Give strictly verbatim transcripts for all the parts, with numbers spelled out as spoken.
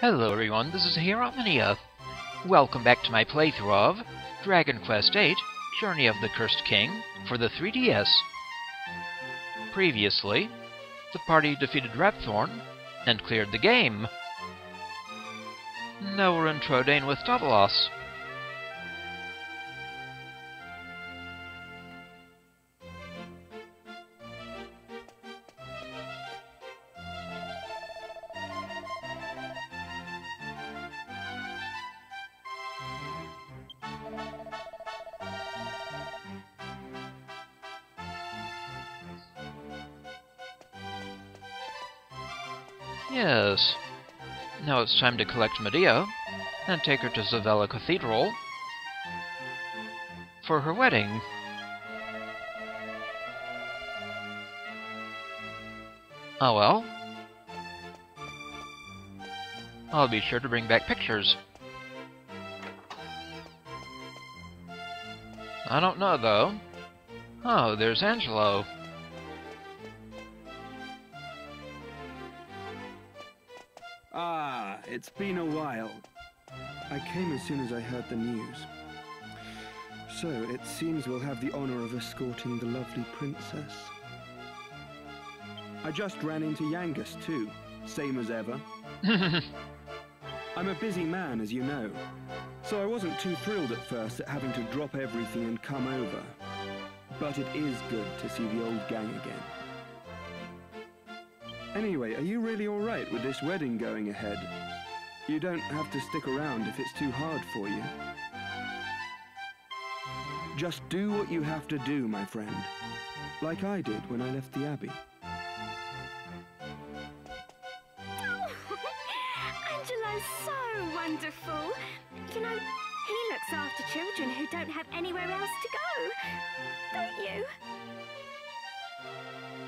Hello everyone, this is Heorotlinea. Welcome back to my playthrough of Dragon Quest eight, Journey of the Cursed King, for the three D S. Previously, the party defeated Rhapthorne and cleared the game. Now we're in Trodain with Davilas. Yes. Now it's time to collect Medea and take her to Savella Cathedral for her wedding. Oh well. I'll be sure to bring back pictures. I don't know though. Oh, there's Angelo. Ah, it's been a while. I came as soon as I heard the news. So, it seems we'll have the honor of escorting the lovely princess. I just ran into Yangus too, same as ever. I'm a busy man, as you know, so I wasn't too thrilled at first at having to drop everything and come over. But it is good to see the old gang again. Anyway, are you really all right with this wedding going ahead? You don't have to stick around if it's too hard for you. Just do what you have to do, my friend. Like I did when I left the Abbey. Oh, Angelo's so wonderful. You know, he looks after children who don't have anywhere else to go. Don't you?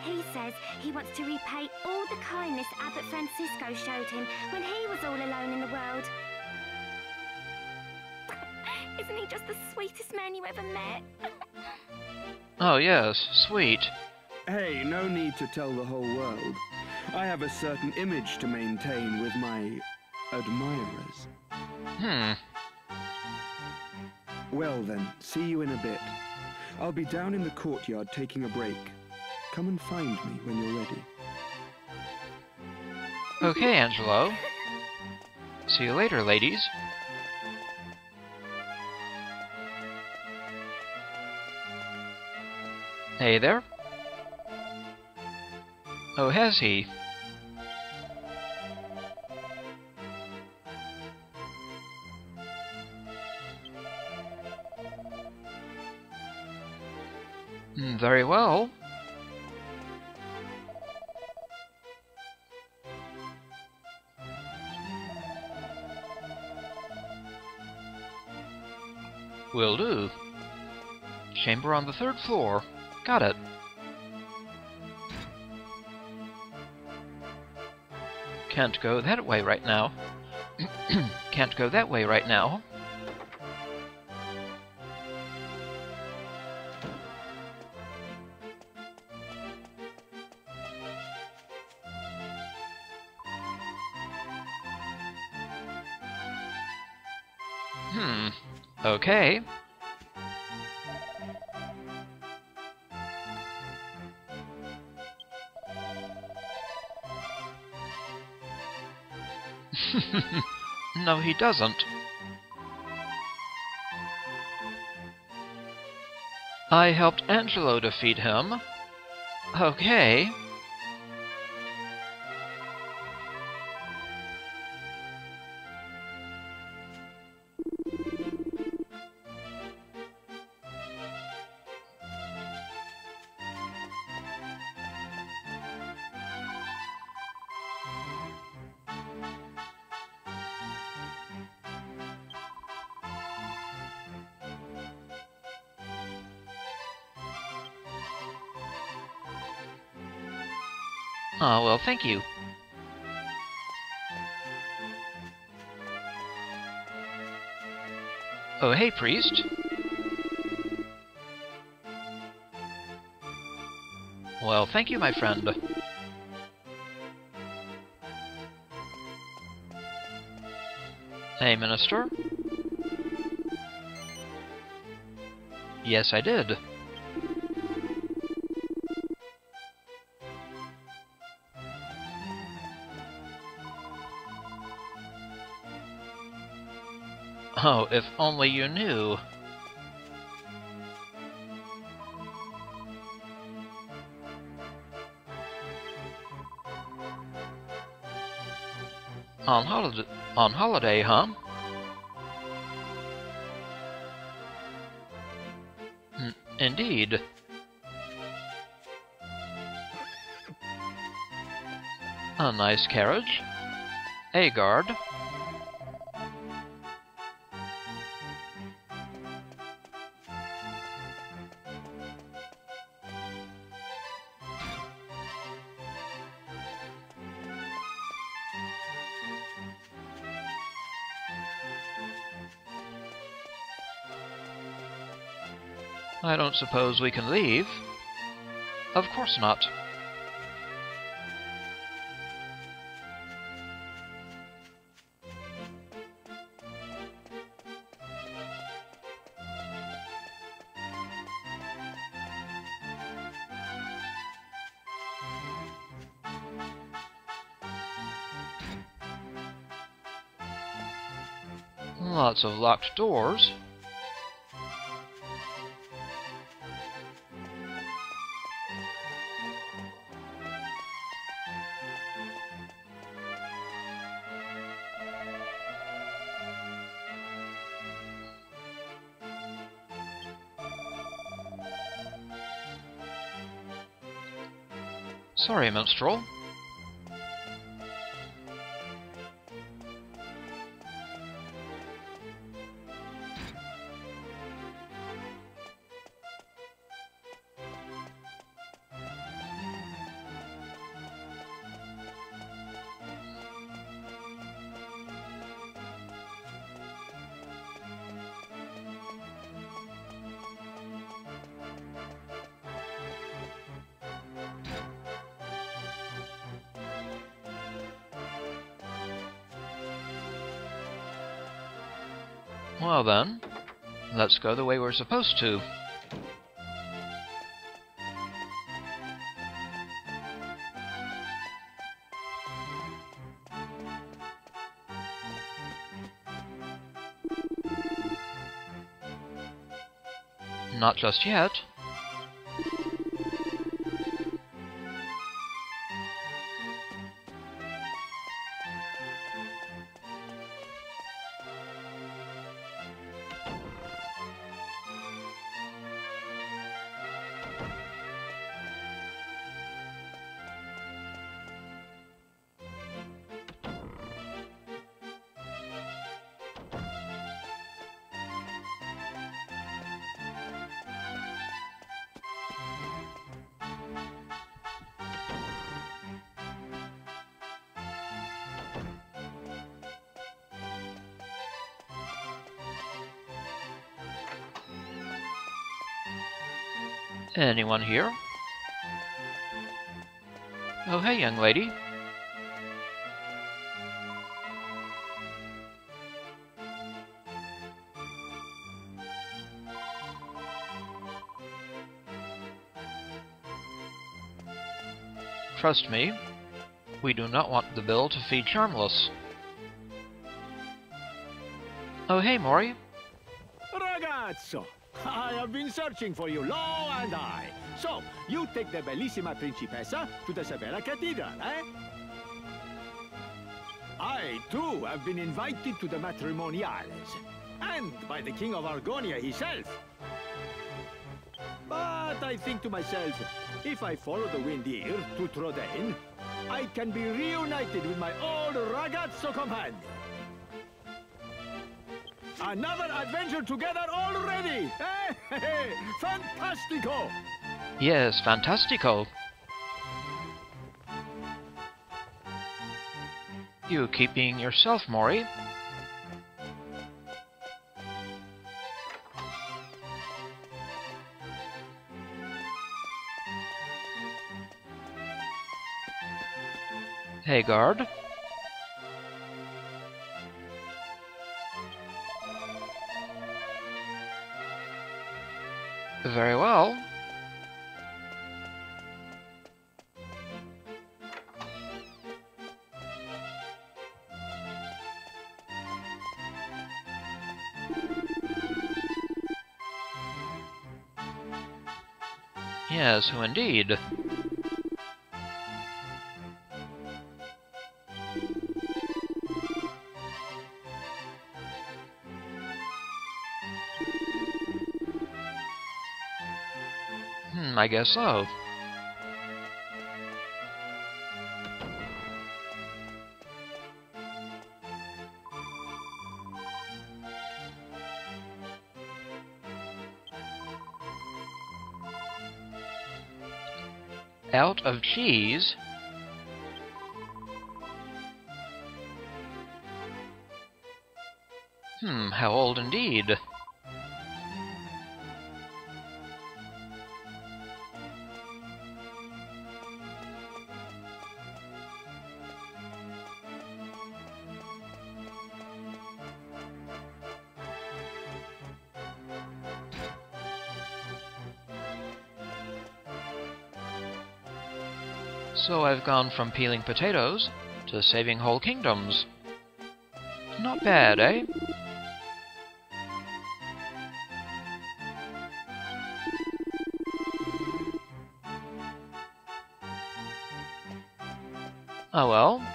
He says he wants to repay all the kindness Abbot Francisco showed him when he was all alone in the world. Isn't he just the sweetest man you ever met? Oh yes, sweet. Hey, no need to tell the whole world. I have a certain image to maintain with my admirers. Hmm. Well then, see you in a bit. I'll be down in the courtyard taking a break. Come and find me when you're ready. Okay, Angelo. See you later, ladies. Hey there. Oh, has he? Very well. Will do. Chamber on the third floor. Got it. Can't go that way right now. Can't go that way right now. Hmm. Okay. No, he doesn't. I helped Angelo defeat him. Okay. Oh, well, thank you. Oh, hey, priest. Well, thank you, my friend. Hey, Minister. Yes, I did. Oh, if only you knew. On holiday, on holiday, huh? N- indeed. A nice carriage. A guard. I don't suppose we can leave. Of course not. Lots of locked doors. Sorry, minstrel. Well then, let's go the way we're supposed to. Not just yet. Anyone here? Oh, hey, young lady. Trust me, we do not want the bill to feed Charmless. Oh, hey, Morrie. Ragazzo! I have been searching for you, Lo and I. So, you take the bellissima principessa to the Savella Cathedral, eh? I, too, have been invited to the matrimoniales. And by the king of Argonia himself. But I think to myself, if I follow the wind here to Trodain, I can be reunited with my old ragazzo companion. Another adventure together already! Eh? Fantastico! Yes, fantastico. You keep being yourself, Morrie. Hey, guard. Very well. Yes, who indeed? Hmm, I guess so. Out of cheese? Hmm, how old indeed. So I've gone from peeling potatoes to saving whole kingdoms. Not bad, eh? Oh well.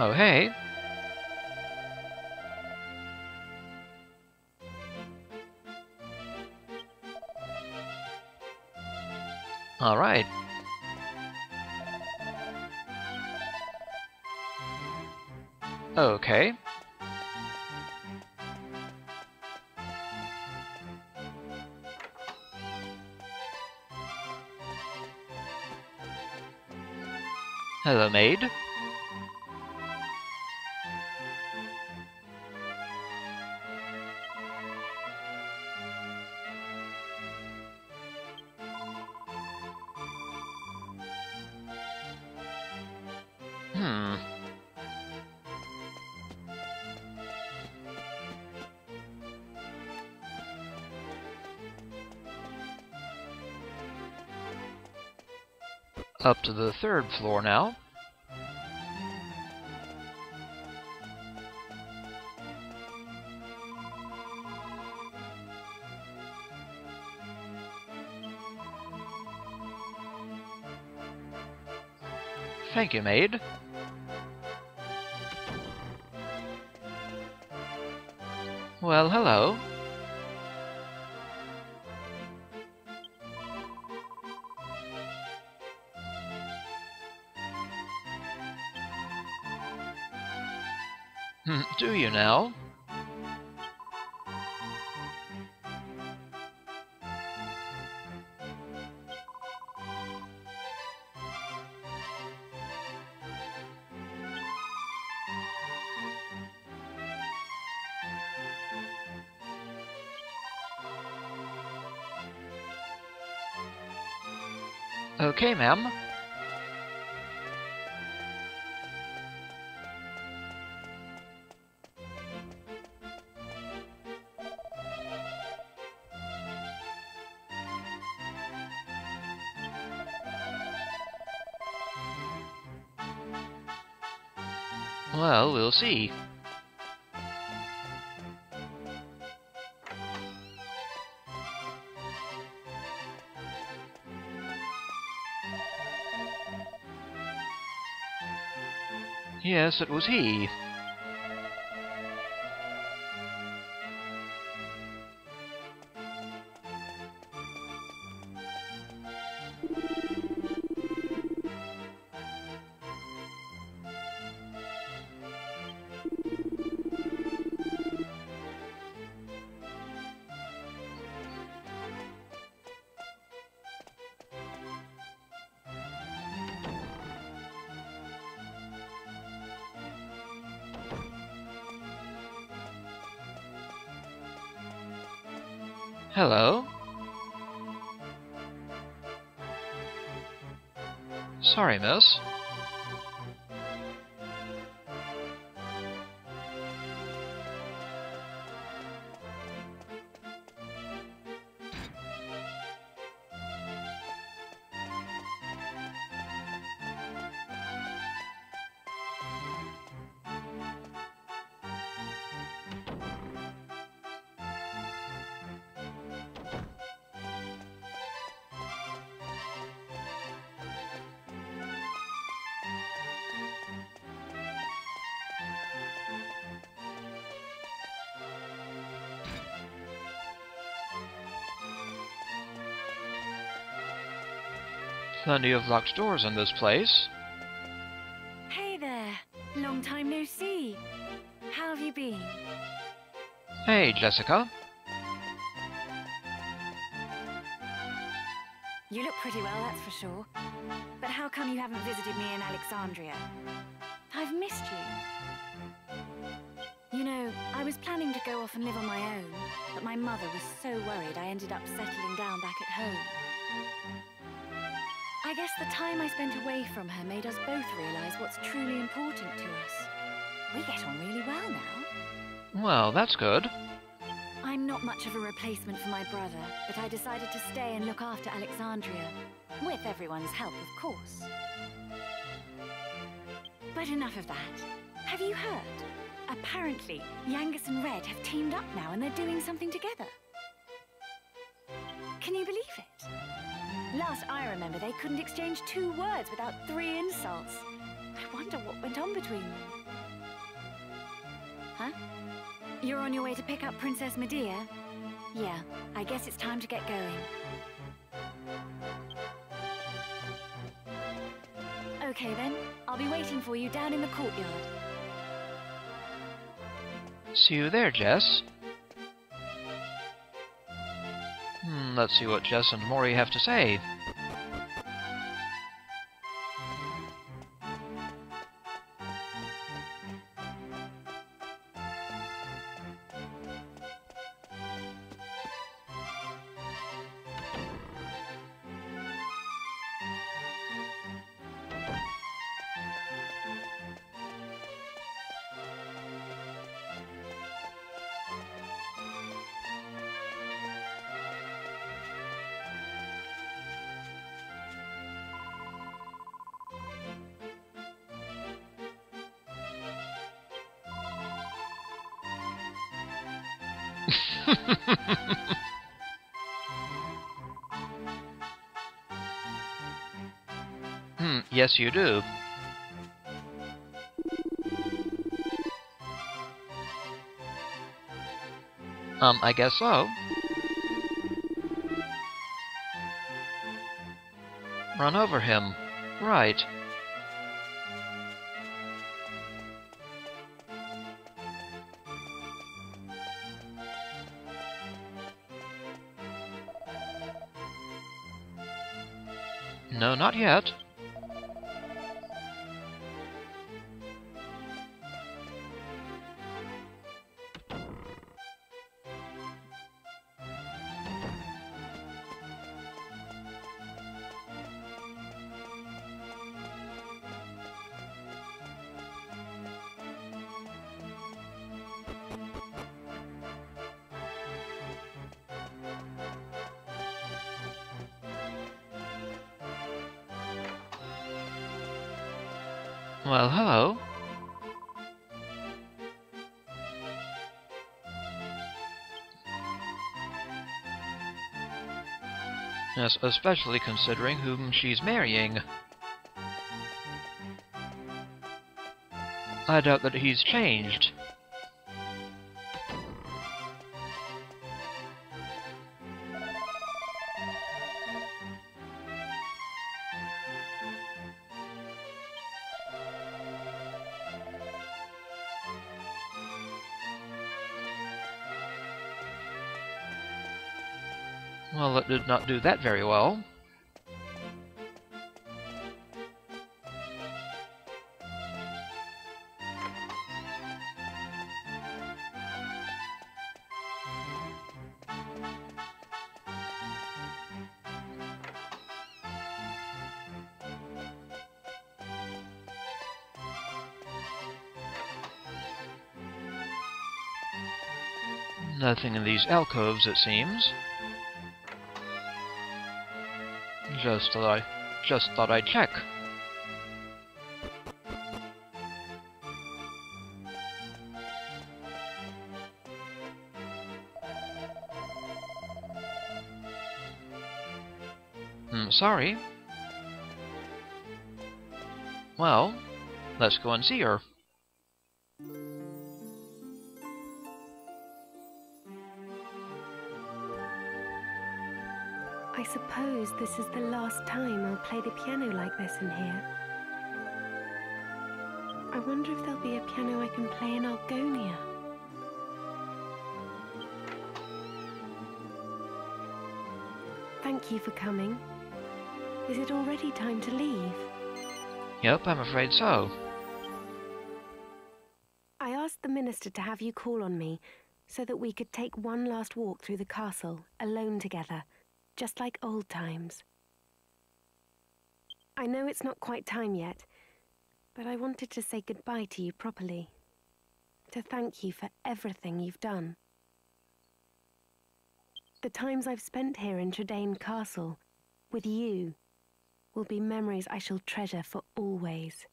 Oh, hey. All right. Okay. Hello, maid. Up to the third floor now. Thank you, maid. Well, hello. Do you now? Okay, ma'am. Well, we'll see. Yes, it was he. Hello. Sorry, miss. Plenty of locked doors in this place. Hey there. Long time no see. How have you been? Hey, Jessica. You look pretty well, that's for sure. But how come you haven't visited me in Alexandria? I've missed you. You know, I was planning to go off and live on my own, but my mother was so worried I ended up settling down back at home. I guess the time I spent away from her made us both realize what's truly important to us. We get on really well now. Well, that's good. I'm not much of a replacement for my brother, but I decided to stay and look after Alexandria. With everyone's help, of course. But enough of that. Have you heard? Apparently, Yangus and Red have teamed up now and they're doing something together. Can you believe it? Last I remember, they couldn't exchange two words without three insults. I wonder what went on between them. Huh? You're on your way to pick up Princess Medea? Yeah, I guess it's time to get going. Okay then, I'll be waiting for you down in the courtyard. See you there, Jess. Let's see what Jess and Morrie have to say. hmm, yes you do. Um, I guess so. Run over him. Right. No, not yet. Well, hello. Yes, especially considering whom she's marrying. I doubt that he's changed. Well, that did not do that very well. Nothing in these alcoves, it seems. Just thought I, just thought I'd check. Hmm, sorry. Well, let's go and see her. I suppose this is the last time I'll play the piano like this in here. I wonder if there'll be a piano I can play in Argonia. Thank you for coming. Is it already time to leave? Yep, I'm afraid so. I asked the minister to have you call on me, so that we could take one last walk through the castle, alone together. Just like old times. I know it's not quite time yet, but I wanted to say goodbye to you properly. To thank you for everything you've done. The times I've spent here in Trodain Castle, with you, will be memories I shall treasure for always.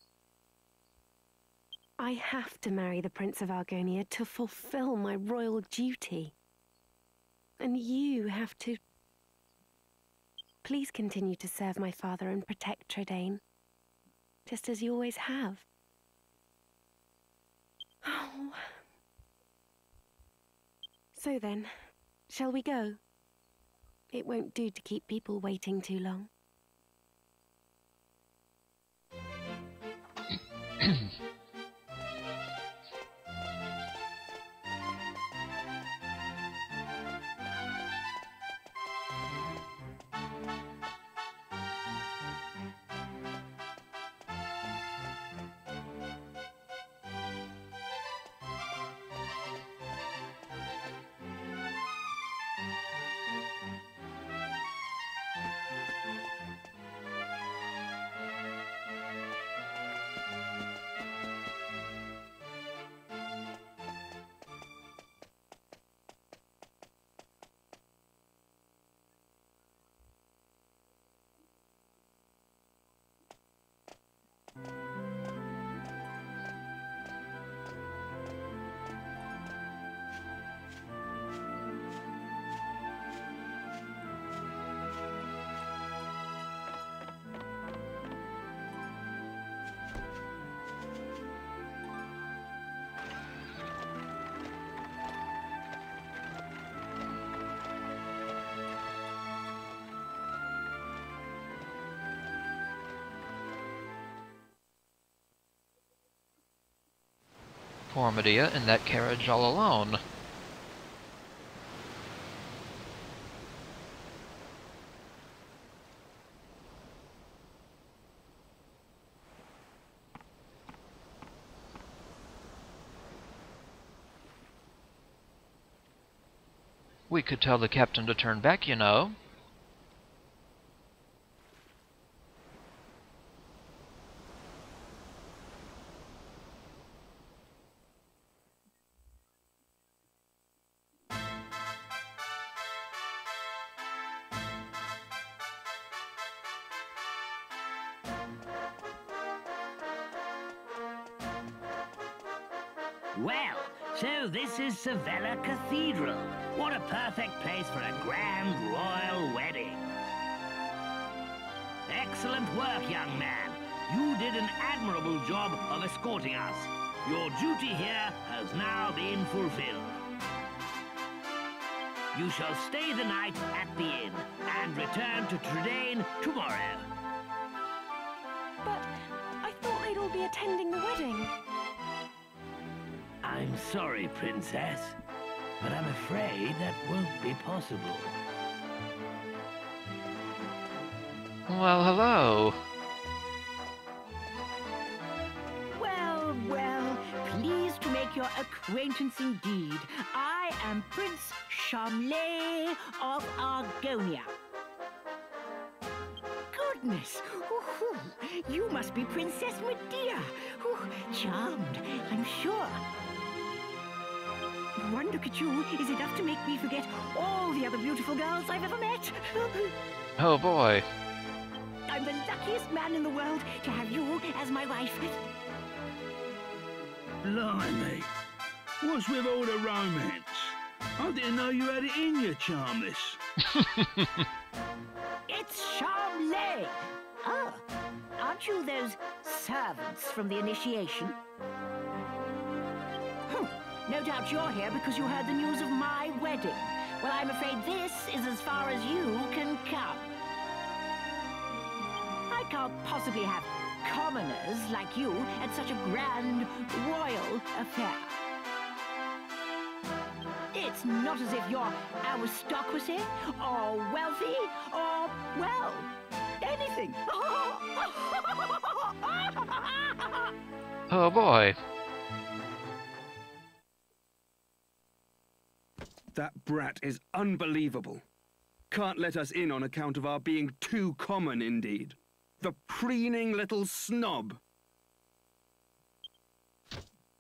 I have to marry the Prince of Argonia to fulfill my royal duty. And you have to... Please continue to serve my father and protect Trodain, just as you always have. Oh. So then, shall we go? It won't do to keep people waiting too long. Poor Medea in that carriage all alone. We could tell the captain to turn back, you know. Well, so this is Savella Cathedral. What a perfect place for a grand royal wedding. Excellent work, young man. You did an admirable job of escorting us. Your duty here has now been fulfilled. You shall stay the night at the inn and return to Trodain tomorrow. But I thought they'd all be attending the wedding. I'm sorry, Princess, but I'm afraid that won't be possible. Well, hello. Well, well, pleased to make your acquaintance indeed. I am Prince Charm-lay of Argonia. Goodness! You must be Princess Medea. Charmed, I'm sure. One look at you is enough to make me forget all the other beautiful girls I've ever met. Oh boy. I'm the luckiest man in the world to have you as my wife. Blimey. What's with all the romance? I didn't know you had it in you, Charmless. It's Charm-lay. Oh, aren't you those servants from the initiation? Hm. No doubt you're here because you heard the news of my wedding. Well, I'm afraid this is as far as you can come. I can't possibly have commoners like you at such a grand, royal affair. It's not as if you're aristocracy, or wealthy, or, well, anything. Oh boy. That brat is unbelievable. Can't let us in on account of our being too common indeed. The preening little snob.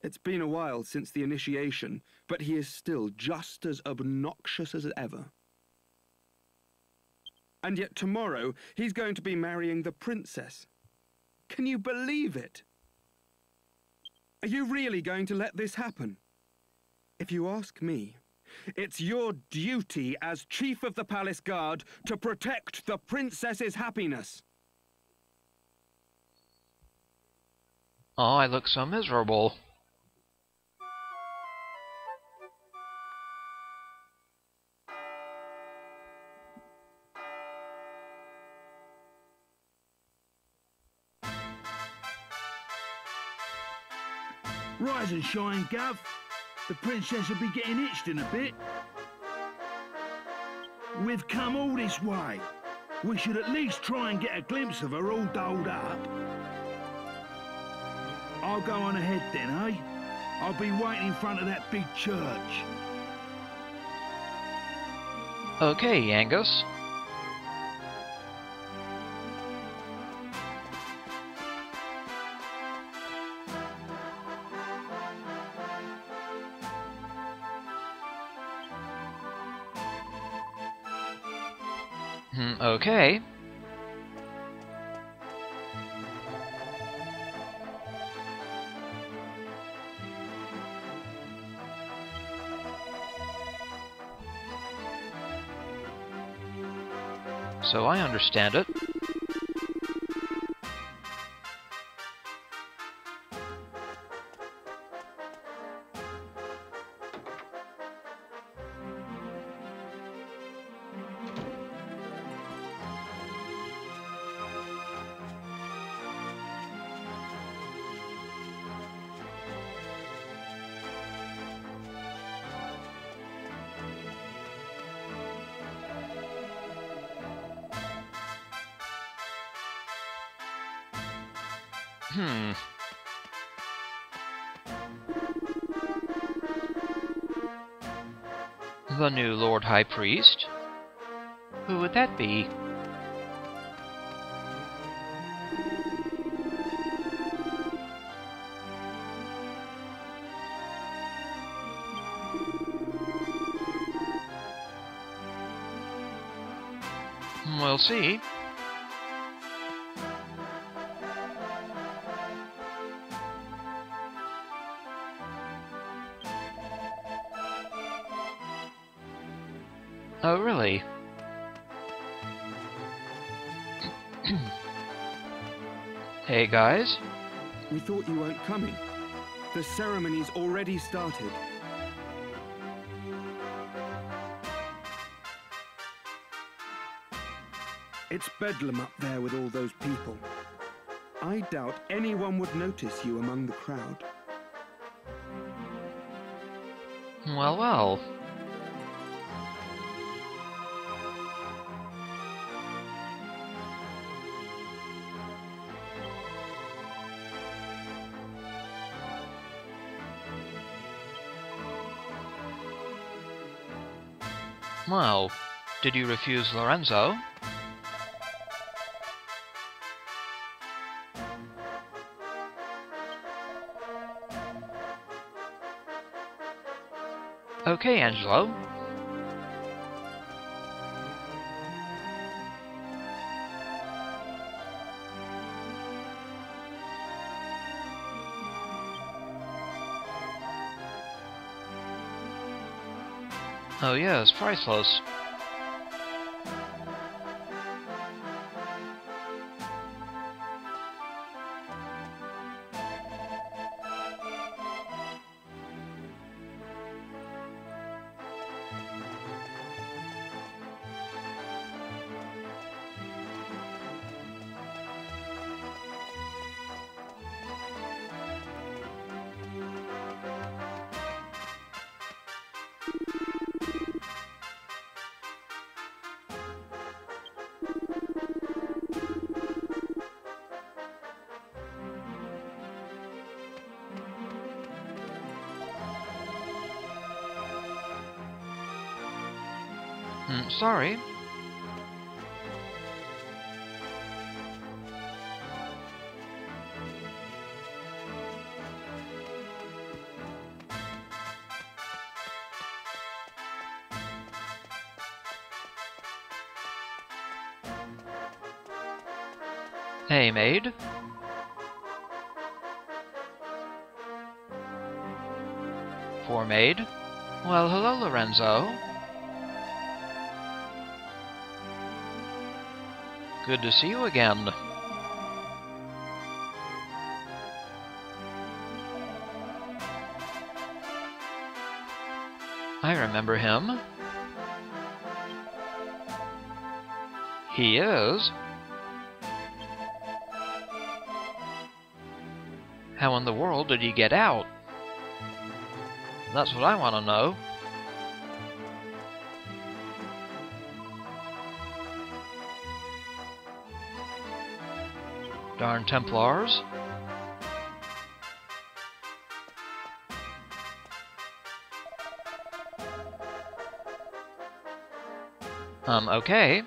It's been a while since the initiation, but he is still just as obnoxious as ever. And yet tomorrow, he's going to be marrying the princess. Can you believe it? Are you really going to let this happen? If you ask me, it's your duty as chief of the palace guard to protect the princess's happiness. Oh, I look so miserable. Rise and shine, Gav. The princess will be getting itched in a bit. We've come all this way. We should at least try and get a glimpse of her all dolled up. I'll go on ahead then, eh? I'll be waiting in front of that big church. Okay, Yangus. Okay. So I understand it. Hmm. The new Lord High Priest? Who would that be? We'll see. Oh, really? Hey, guys. We thought you weren't coming. The ceremony's already started. It's bedlam up there with all those people. I doubt anyone would notice you among the crowd. Well, well. Wow, did you refuse Lorenzo? Okay, Angelo. Oh yeah, it's priceless. Mm, sorry. Hey, maid. Poor maid. Well, hello, Lorenzo. Good to see you again. I remember him. He is? How in the world did he get out? That's what I want to know. Darn Templars. Um, okay.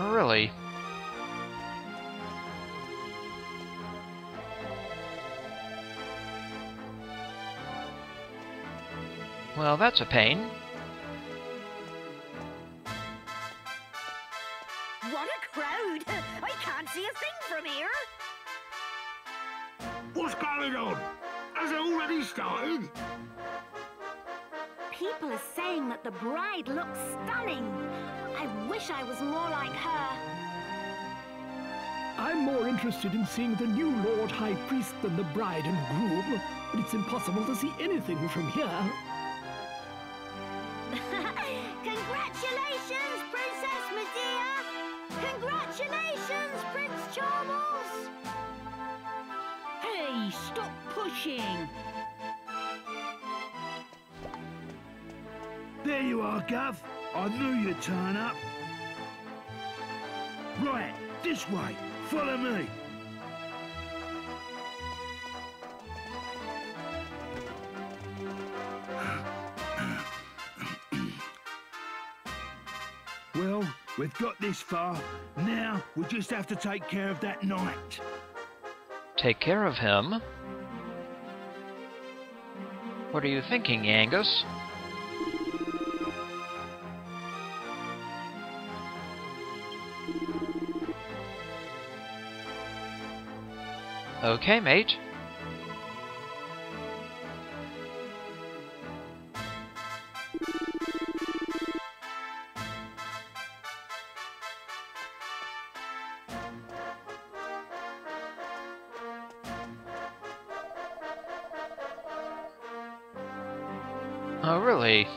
Really? Well, that's a pain. The bride looks stunning. I wish I was more like her. I'm more interested in seeing the new Lord High Priest than the bride and groom, but it's impossible to see anything from here. Congratulations, Princess Medea! Congratulations, Prince Charmless! Hey, stop pushing! There you are, Gav. I knew you'd turn up. Right, this way. Follow me. Well, we've got this far. Now, we just have to take care of that knight. Take care of him? What are you thinking, Yangus? Okay, mate. Oh, really?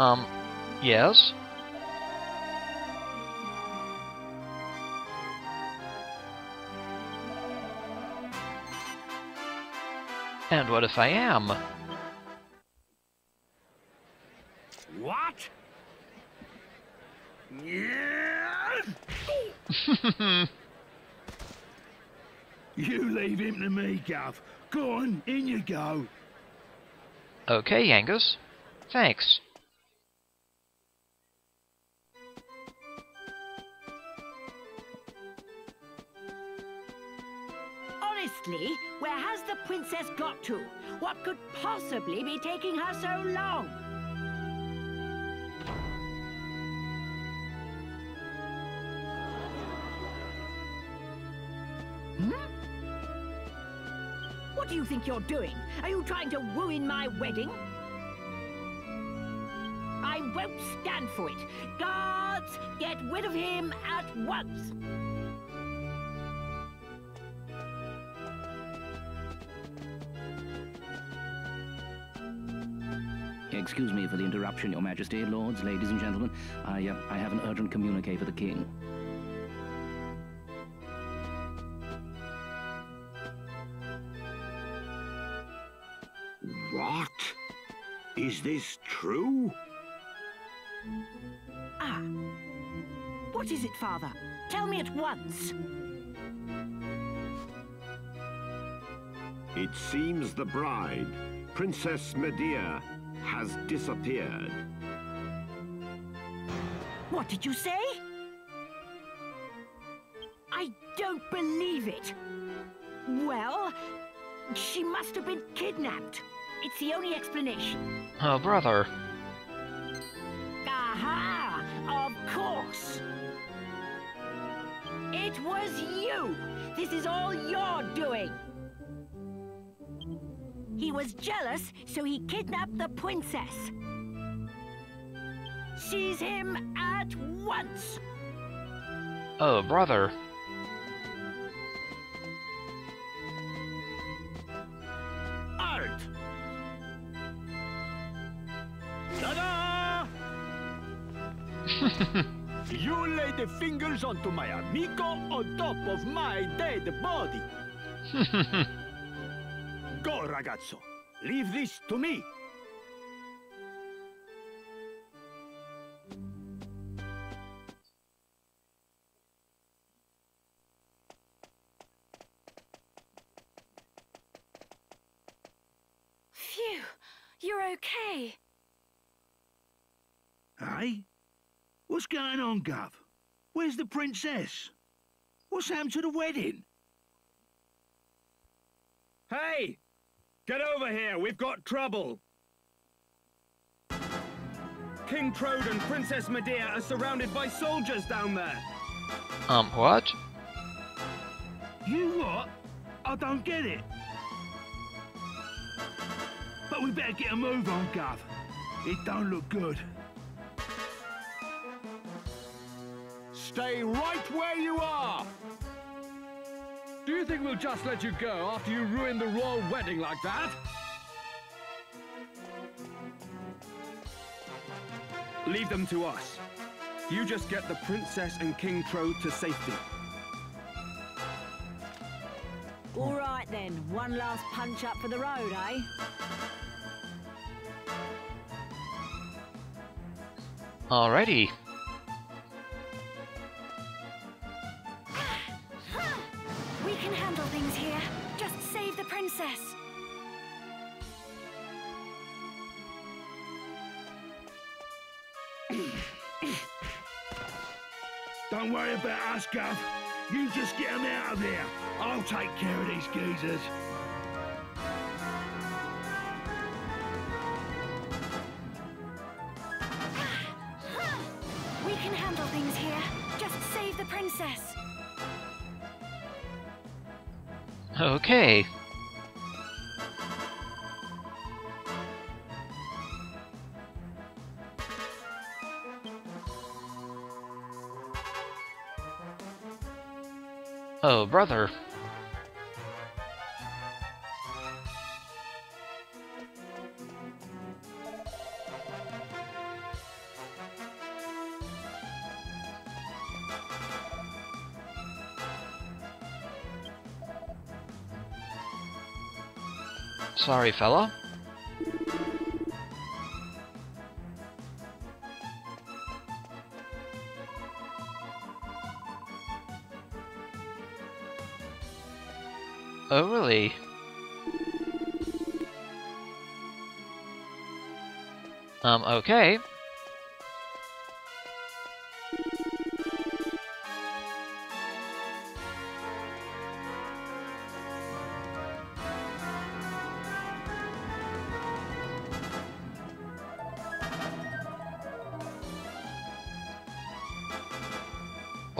Um, yes? And what if I am? What? Yeah. You leave him to me, Gav. Go on, in you go. Okay, Yangus. Thanks. Honestly, where has the princess got to? What could possibly be taking her so long? Hmm? What do you think you're doing? Are you trying to ruin my wedding? I won't stand for it. Guards, get rid of him at once. Excuse me for the interruption, Your Majesty, lords, ladies and gentlemen. I, uh, I have an urgent communique for the king. What? Is this true? Ah. What is it, Father? Tell me at once. It seems the bride, Princess Medea, has disappeared. What did you say? I don't believe it. Well, she must have been kidnapped. It's the only explanation. Oh, brother. Aha! Of course! It was you! This is all your doing! He was jealous, so he kidnapped the princess. Seize him at once! Oh, brother. Art! Ta-da! You laid the fingers onto my amico on top of my dead body. Go, ragazzo. Leave this to me. Phew, you're okay. Aye? What's going on, Gov? Where's the princess? What's happened to the wedding? Hey! Get over here, we've got trouble! King Trode and Princess Medea are surrounded by soldiers down there! Um, what? You what? I don't get it! But we better get a move on, Gov. It don't look good. Stay right where you are! Do you think we'll just let you go after you ruin the royal wedding like that? Leave them to us. You just get the princess and King Trode to safety. All right then, one last punch up for the road, eh? Alrighty. Don't worry about us, Gov. You just get them out of there. I'll take care of these geezers. We can handle things here. Just save the princess. Okay. Oh, brother. Sorry, fella. Oh, really? Um, okay.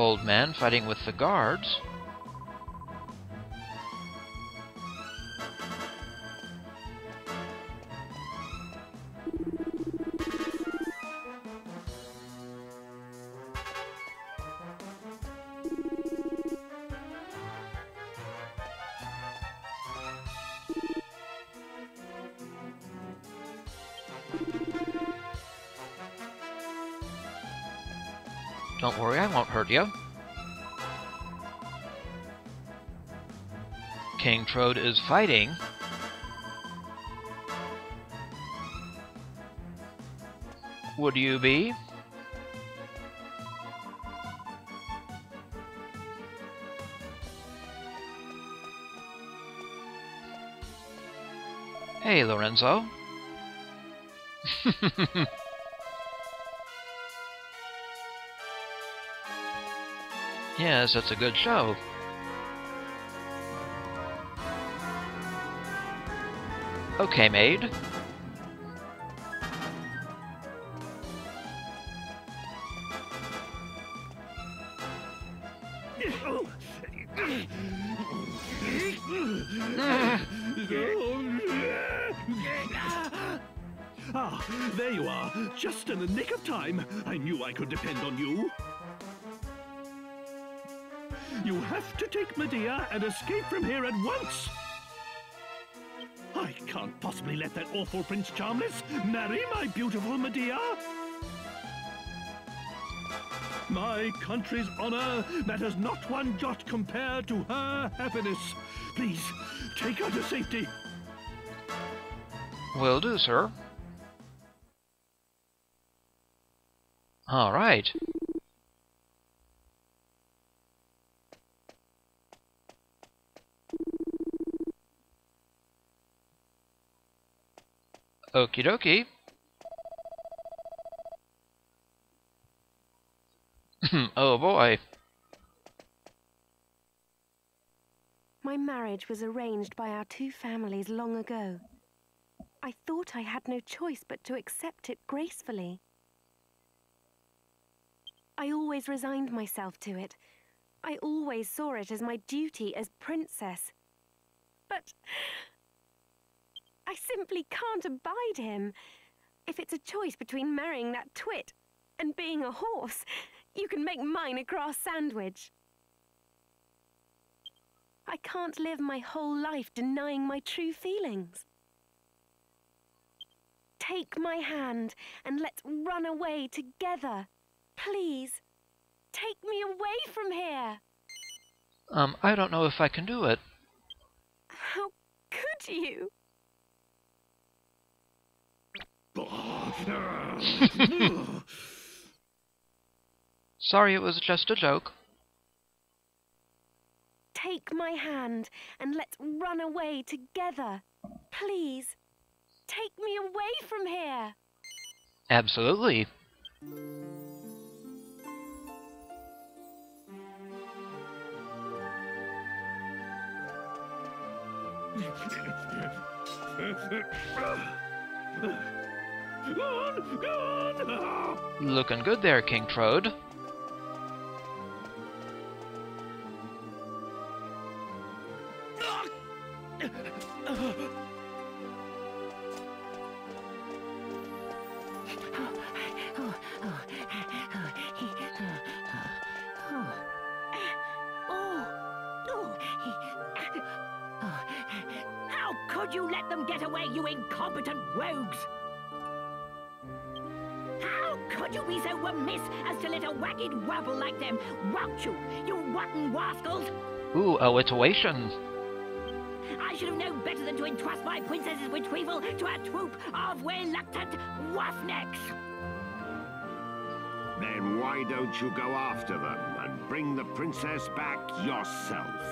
old man fighting with the guards. Don't worry, I won't hurt you. King Trode is fighting. Would you be? Hey, Lorenzo. Yes, that's a good show. Okay, maid. Ah, there you are. Just in the nick of time. I knew I could depend on you. You have to take Medea and escape from here at once! I can't possibly let that awful Prince Charmless marry my beautiful Medea! My country's honor matters not one jot compared to her happiness. Please, take her to safety! Will do, sir. All right. Okie dokie. Oh boy. My marriage was arranged by our two families long ago. I thought I had no choice but to accept it gracefully. I always resigned myself to it. I always saw it as my duty as princess. But... I simply can't abide him. If it's a choice between marrying that twit and being a horse, you can make mine a grass sandwich. I can't live my whole life denying my true feelings. Take my hand and let's run away together. Please, take me away from here. Um, I don't know if I can do it. How could you? Sorry, it was just a joke. Take my hand and let's run away together. Please, take me away from here. Absolutely. Go on, go on. Looking good there, King Trode. How could you let them get away, you incompetent rogues? Could you be so remiss as to let a wagged wobble like them, won't you, you rotten rascals? Ooh, oh, it's oation. I should have known better than to entrust my princess's retrieval to a troop of reluctant roughnecks. Then why don't you go after them and bring the princess back yourself?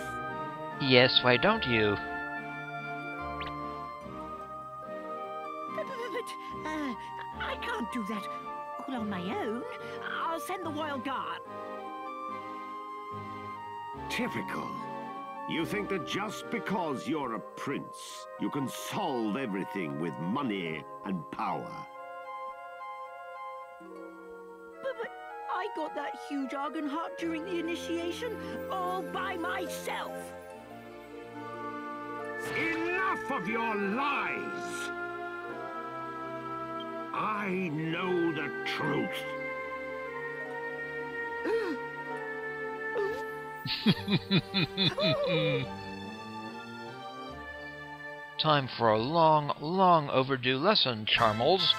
Yes, why don't you? But, but, but uh, I can't do that. On my own, I'll send the Royal Guard. Typical. You think that just because you're a prince, you can solve everything with money and power. But, but I I got that huge Argon heart during the initiation all by myself. Enough of your lies! I know the truth. Time for a long, long overdue lesson, Charmless.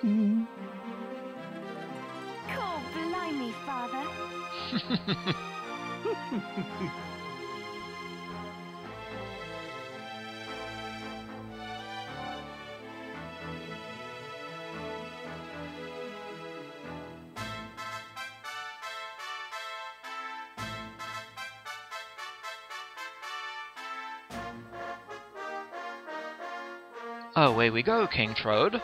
Oh, blimey, Father. Away we go, King Trode.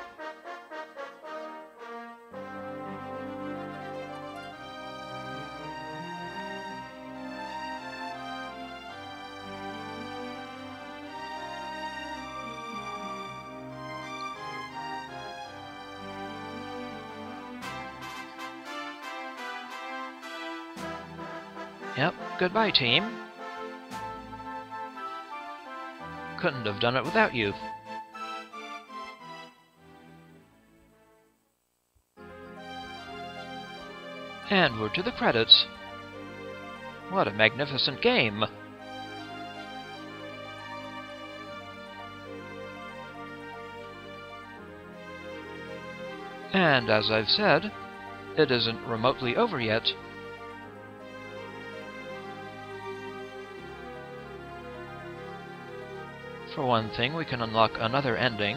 Goodbye, team. Couldn't have done it without you. And we're to the credits. What a magnificent game! And as I've said, it isn't remotely over yet. For one thing, we can unlock another ending.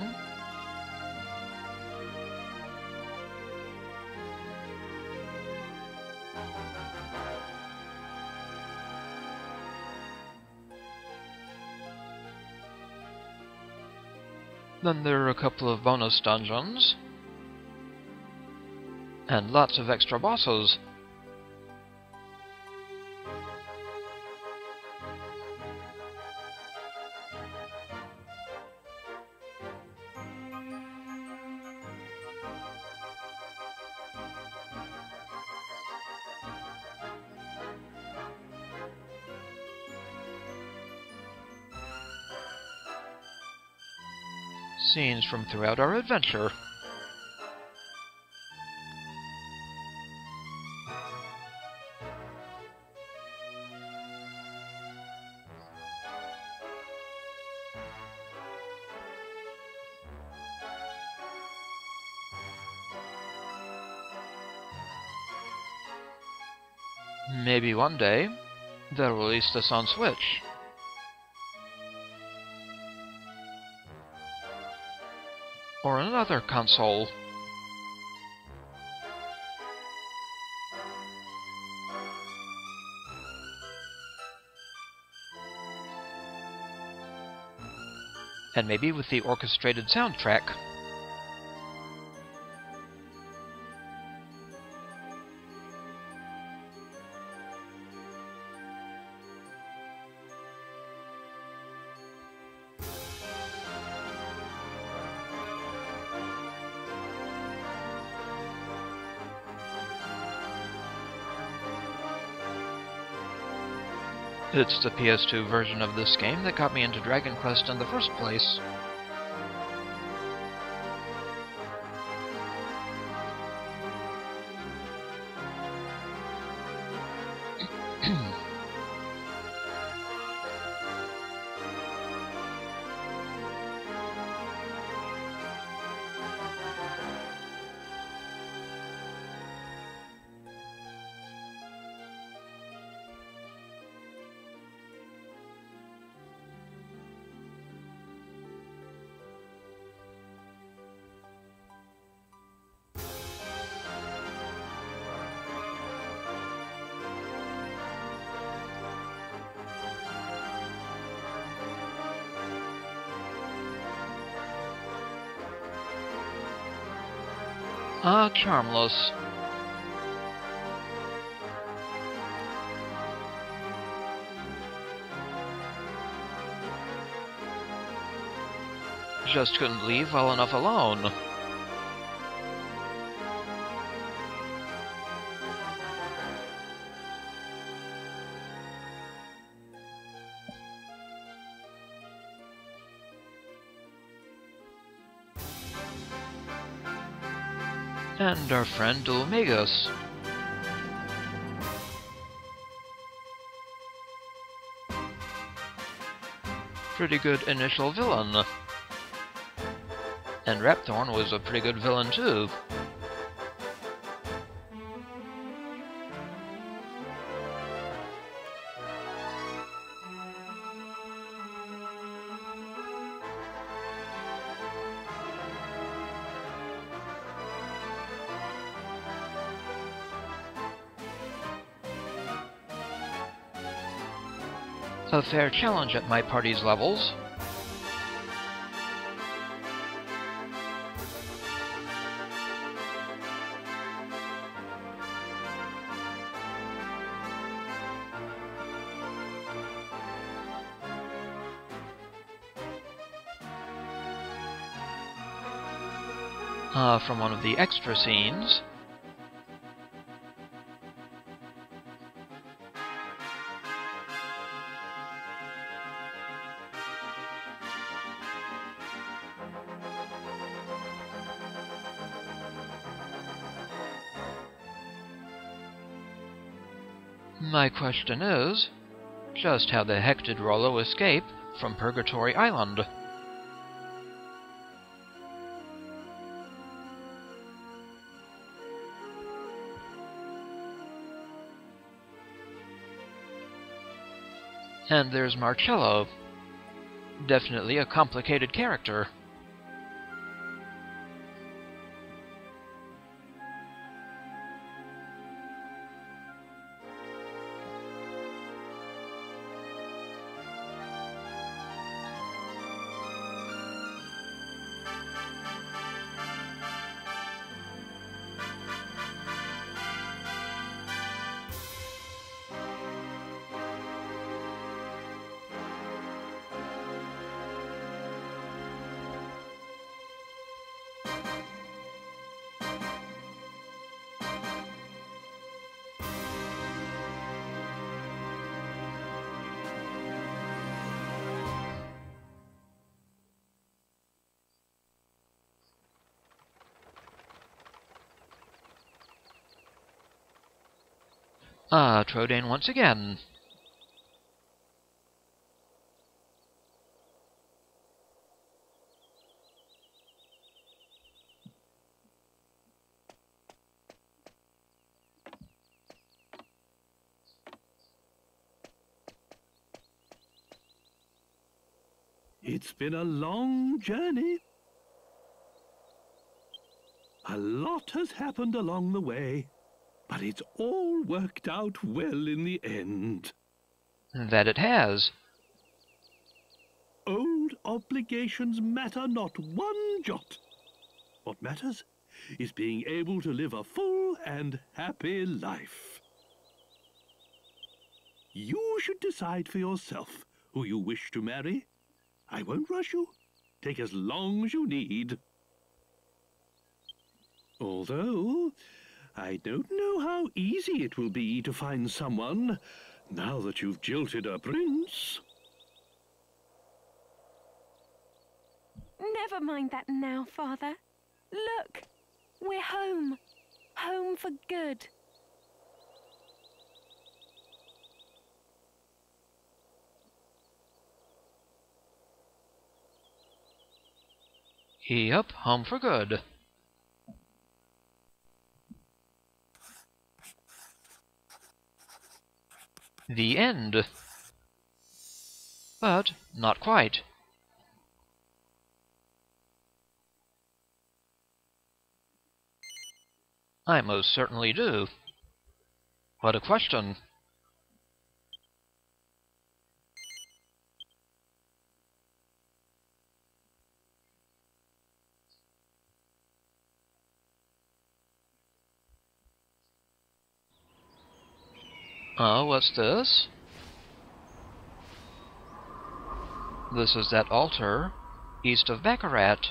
Then there are a couple of bonus dungeons. And lots of extra bosses. Scenes from throughout our adventure. Maybe one day they'll release this on Switch. Or another console. And maybe with the orchestrated soundtrack. It's the P S two version of this game that got me into Dragon Quest in the first place. Ah, Charmless. Just couldn't leave well enough alone. And our friend Dhoulmagus. Pretty good initial villain. And Rhapthorne was a pretty good villain too. A fair challenge at my party's levels. Ah, uh, from one of the extra scenes. My question is, just how the heck did Rollo escape from Purgatory Island? And there's Marcello. Definitely a complicated character. Ah, Trodain once again. It's been a long journey. A lot has happened along the way. But it's all worked out well in the end. That it has. Old obligations matter not one jot. What matters is being able to live a full and happy life. You should decide for yourself who you wish to marry. I won't rush you. Take as long as you need. Although I don't know how easy it will be to find someone Now that you've jilted our prince... Never mind that now, Father. Look, we're home. Home for good. Yep, home for good. The end. But not quite. I most certainly do. What a question. Oh, what's this? This is that altar east of Baccarat.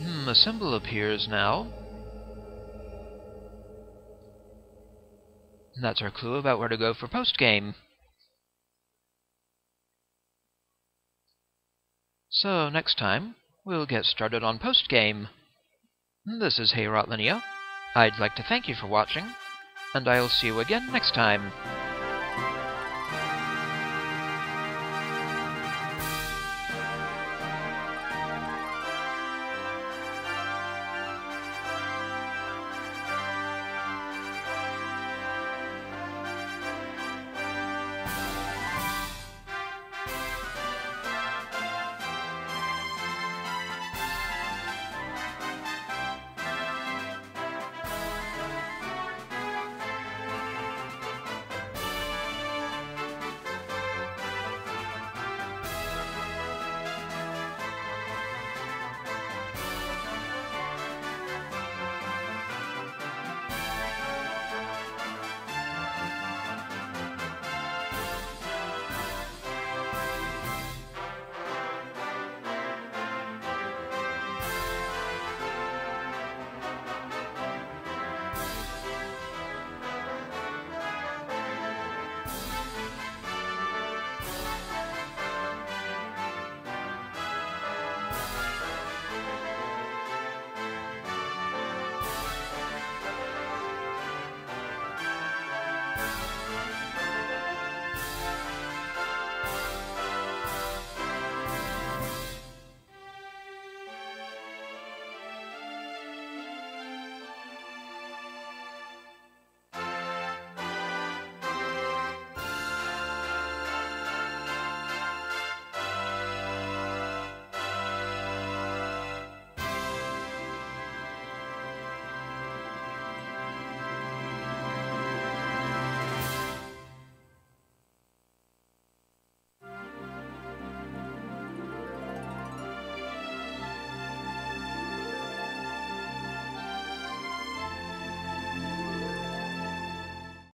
Hmm, a symbol appears now. That's our clue about where to go for post-game. So, next time, we'll get started on post-game. This is Heorotlinea. I'd like to thank you for watching, and I'll see you again next time.